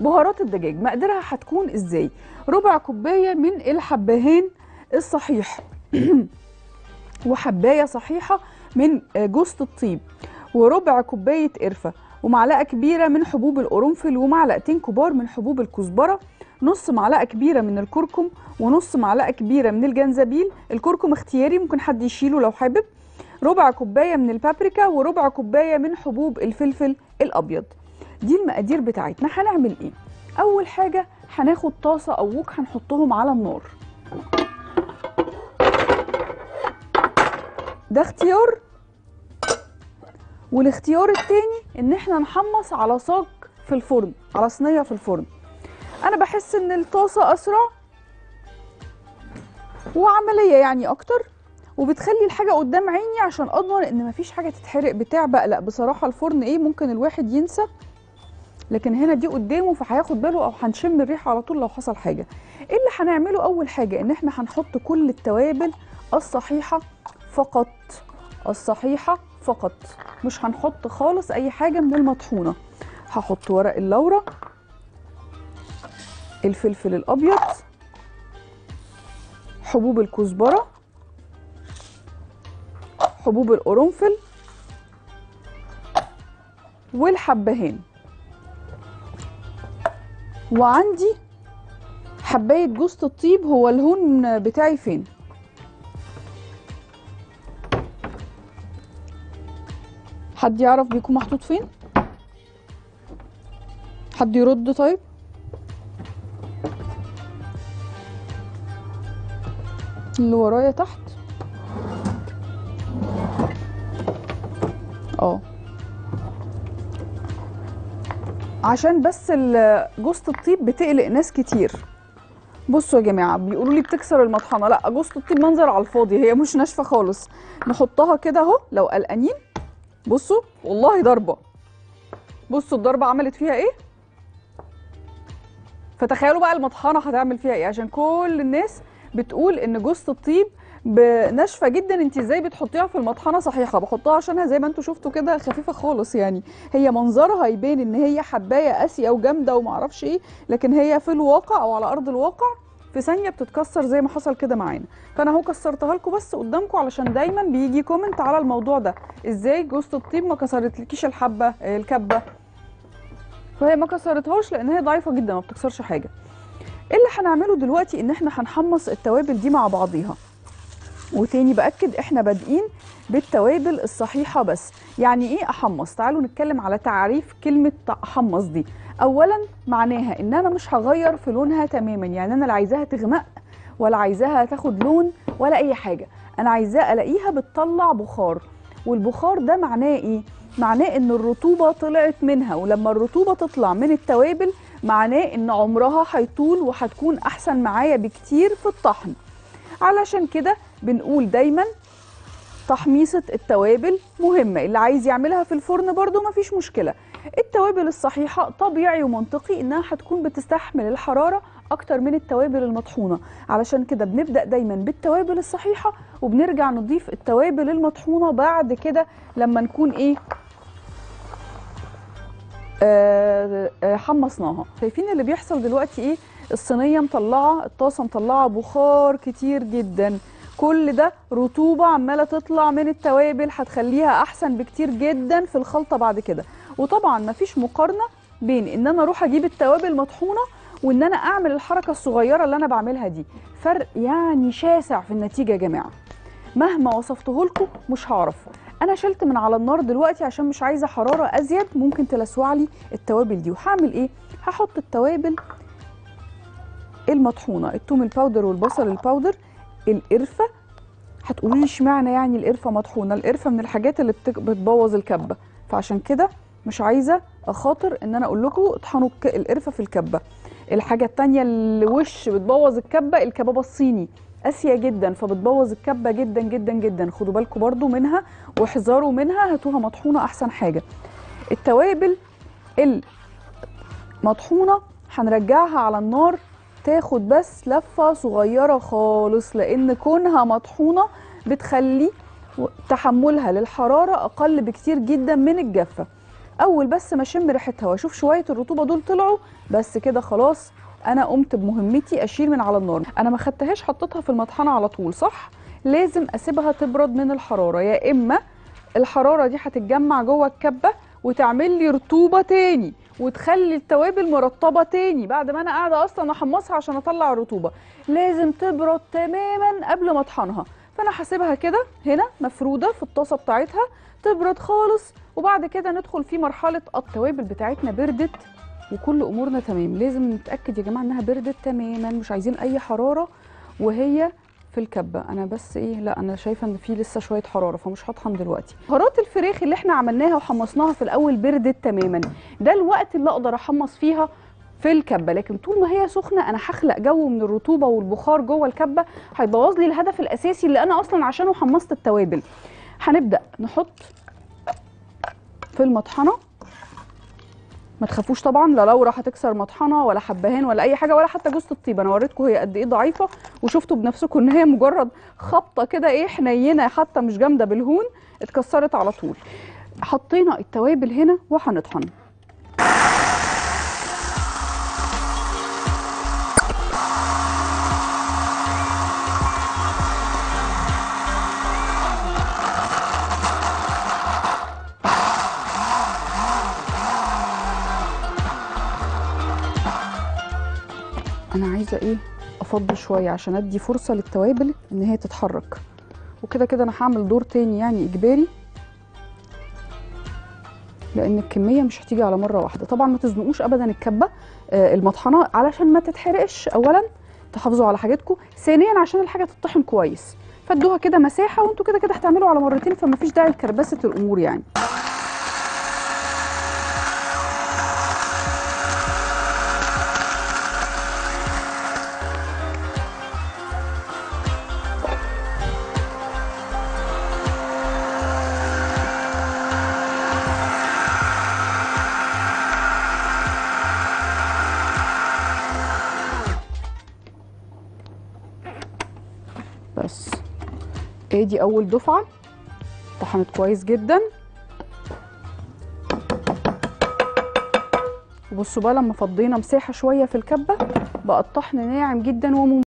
بهارات الدجاج مقدارها هتكون ازاي؟ ربع كوبايه من الحبهان الصحيح وحبايه صحيحه من جوز الطيب وربع كوبايه قرفه ومعلقه كبيره من حبوب القرنفل ومعلقتين كبار من حبوب الكزبره، نص معلقه كبيره من الكركم ونص معلقه كبيره من الجنزبيل. الكركم اختياري ممكن حد يشيله لو حابب. ربع كوبايه من البابريكا وربع كوبايه من حبوب الفلفل الابيض. دي المقادير بتاعتنا. هنعمل ايه؟ اول حاجه هناخد طاسه او ووك هنحطهم على النار. ده اختيار، والاختيار التاني ان احنا نحمص على صاج في الفرن، على صينيه في الفرن. انا بحس ان الطاسه اسرع وعمليه يعني اكتر، وبتخلي الحاجه قدام عيني عشان اضمن ان مفيش حاجه تتحرق بتاع بقلق. بصراحه الفرن ايه ممكن الواحد ينسى، لكن هنا دي قدامه فهياخد باله او هنشم الريحه على طول لو حصل حاجه. ايه اللي هنعمله؟ اول حاجه ان احنا هنحط كل التوابل الصحيحه فقط، الصحيحه فقط، مش هنحط خالص اي حاجه من المطحونه. هحط ورق اللورة، الفلفل الابيض، حبوب الكزبره، حبوب القرنفل، والحبهان، وعندي حبايه جوز الطيب. هو الهون بتاعي فين؟ حد يعرف بيكون محطوط فين؟ حد يرد؟ طيب اللي ورايا تحت عشان بس جوزة الطيب بتقلق ناس كتير. بصوا يا جماعه، بيقولوا لي بتكسر المطحنه. لا، جوزة الطيب منظر على الفاضي، هي مش ناشفه خالص. نحطها كده اهو لو قلقانين. بصوا والله ضربه، بصوا الضربه عملت فيها ايه، فتخيلوا بقى المطحنه هتعمل فيها ايه. عشان كل الناس بتقول ان جوزة الطيب ناشفه جدا، انت ازاي بتحطيها في المطحنه صحيحه؟ بحطها عشانها زي ما انتم شفتوا كده خفيفه خالص، يعني هي منظرها يبان ان هي حبايه قاسيه وجامده ومعرفش ايه، لكن هي في الواقع او على ارض الواقع في ثانيه بتتكسر زي ما حصل كده معانا. فانا اهو كسرتها لكم بس قدامكم، علشان دايما بيجي كومنت على الموضوع ده، ازاي جوزة الطيب ما كسرتلكيش الحبه الكبه؟ فهي ما كسرتهاش لان هي ضعيفه جدا ما بتكسرش حاجه. اللي هنعمله دلوقتي ان احنا هنحمص التوابل دي مع بعضيها. وتاني باكد احنا بادئين بالتوابل الصحيحه بس. يعني ايه احمص؟ تعالوا نتكلم على تعريف كلمه احمص دي. اولا معناها ان انا مش هغير في لونها تماما، يعني انا لا عايزاها تغمق ولا عايزاها تاخد لون ولا اي حاجه، انا عايزاه الاقيها بتطلع بخار. والبخار ده معناه ايه؟ معناه ان الرطوبه طلعت منها، ولما الرطوبه تطلع من التوابل معناه ان عمرها هيطول وهتكون احسن معايا بكتير في الطحن. علشان كده بنقول دايما تحميصة التوابل مهمة. اللي عايز يعملها في الفرن برضو مفيش مشكلة. التوابل الصحيحة طبيعي ومنطقي انها هتكون بتستحمل الحرارة اكتر من التوابل المطحونة، علشان كده بنبدأ دايما بالتوابل الصحيحة وبنرجع نضيف التوابل المطحونة بعد كده لما نكون ايه حمصناها. شايفين اللي بيحصل دلوقتي ايه؟ الصينية مطلعة، الطاسة مطلعة بخار كتير جدا، كل ده رطوبة عمالة تطلع من التوابل هتخليها أحسن بكتير جدا في الخلطة بعد كده. وطبعا مفيش مقارنة بين إن أنا أروح أجيب التوابل مطحونة وإن أنا أعمل الحركة الصغيرة اللي أنا بعملها دي، فرق يعني شاسع في النتيجة يا جماعة، مهما وصفتهولكوا مش هعرف. أنا شلت من على النار دلوقتي عشان مش عايزة حرارة أزيد ممكن تلسوع لي التوابل دي. وهعمل إيه؟ هحط التوابل المطحونه، التوم الباودر والبصل الباودر، القرفه. هتقولي لي اشمعنى يعني القرفه مطحونه؟ القرفه من الحاجات اللي بتبوظ الكبه، فعشان كده مش عايزه اخاطر ان انا اقول لكم اطحنوا القرفه في الكبه. الحاجه الثانيه اللي وش بتبوظ الكبه الكبابه الصيني، قاسيه جدا فبتبوظ الكبه جدا جدا جدا، خدوا بالكم برضو منها واحذروا منها، هاتوها مطحونه احسن حاجه. التوابل المطحونه هنرجعها على النار تاخد بس لفه صغيره خالص، لان كونها مطحونه بتخلي تحملها للحراره اقل بكتير جدا من الجافه. اول بس ما اشم ريحتها واشوف شويه الرطوبه دول طلعوا بس كده خلاص انا قمت بمهمتي، اشيل من على النار. انا ما خدتهاش حطيتها في المطحنه على طول صح، لازم اسيبها تبرد من الحراره، يا اما الحراره دي هتتجمع جوه الكبه وتعمل لي رطوبه تاني وتخلي التوابل مرطبه تاني بعد ما انا قاعده اصلا احمصها عشان اطلع الرطوبه. لازم تبرد تماما قبل ما اطحنها، فانا هسيبها كده هنا مفروده في الطاسه بتاعتها تبرد خالص، وبعد كده ندخل في مرحله التوابل بتاعتنا. بردت وكل امورنا تمام، لازم نتاكد يا جماعه انها بردت تماما، مش عايزين اي حراره وهي في الكبه. انا بس ايه، لا انا شايفه ان في لسه شويه حراره فمش هطحن دلوقتي. بهارات الفراخ اللي احنا عملناها وحمصناها في الاول بردت تماما، ده الوقت اللي اقدر احمص فيها في الكبه، لكن طول ما هي سخنه انا هخلق جو من الرطوبه والبخار جوه الكبه هيبوظ لي الهدف الاساسي اللي انا اصلا عشانه حمصت التوابل. هنبدا نحط في المطحنه، ما تخافوش طبعا لا لورا هتكسر مطحنه ولا حبهان ولا اي حاجه ولا حتى جوزة الطيب، انا وريتكم هي قد ايه ضعيفه وشفتوا بنفسكم ان هي مجرد خبطه كده ايه حنينه حتى مش جامده بالهون اتكسرت على طول. حطينا التوابل هنا وهنطحن. انا عايزه ايه افضي شويه عشان ادي فرصه للتوابل ان هي تتحرك، وكده كده انا هعمل دور تاني يعني اجباري لان الكميه مش هتيجي على مره واحده. طبعا ما تزنقوش ابدا الكبه المطحنه علشان ما تتحرقش، اولا تحافظوا على حاجتكم، ثانيا عشان الحاجه تتطحن كويس، فادوها كده مساحه وانتوا كده كده هتعملوا على مرتين فما فيش داعي لكربسه الامور يعني. بس ادي اول دفعه طحنت كويس جدا، وبصوا بقى لما فضينا مساحه شويه في الكبه بقى الطحن ناعم جدا وممتاز.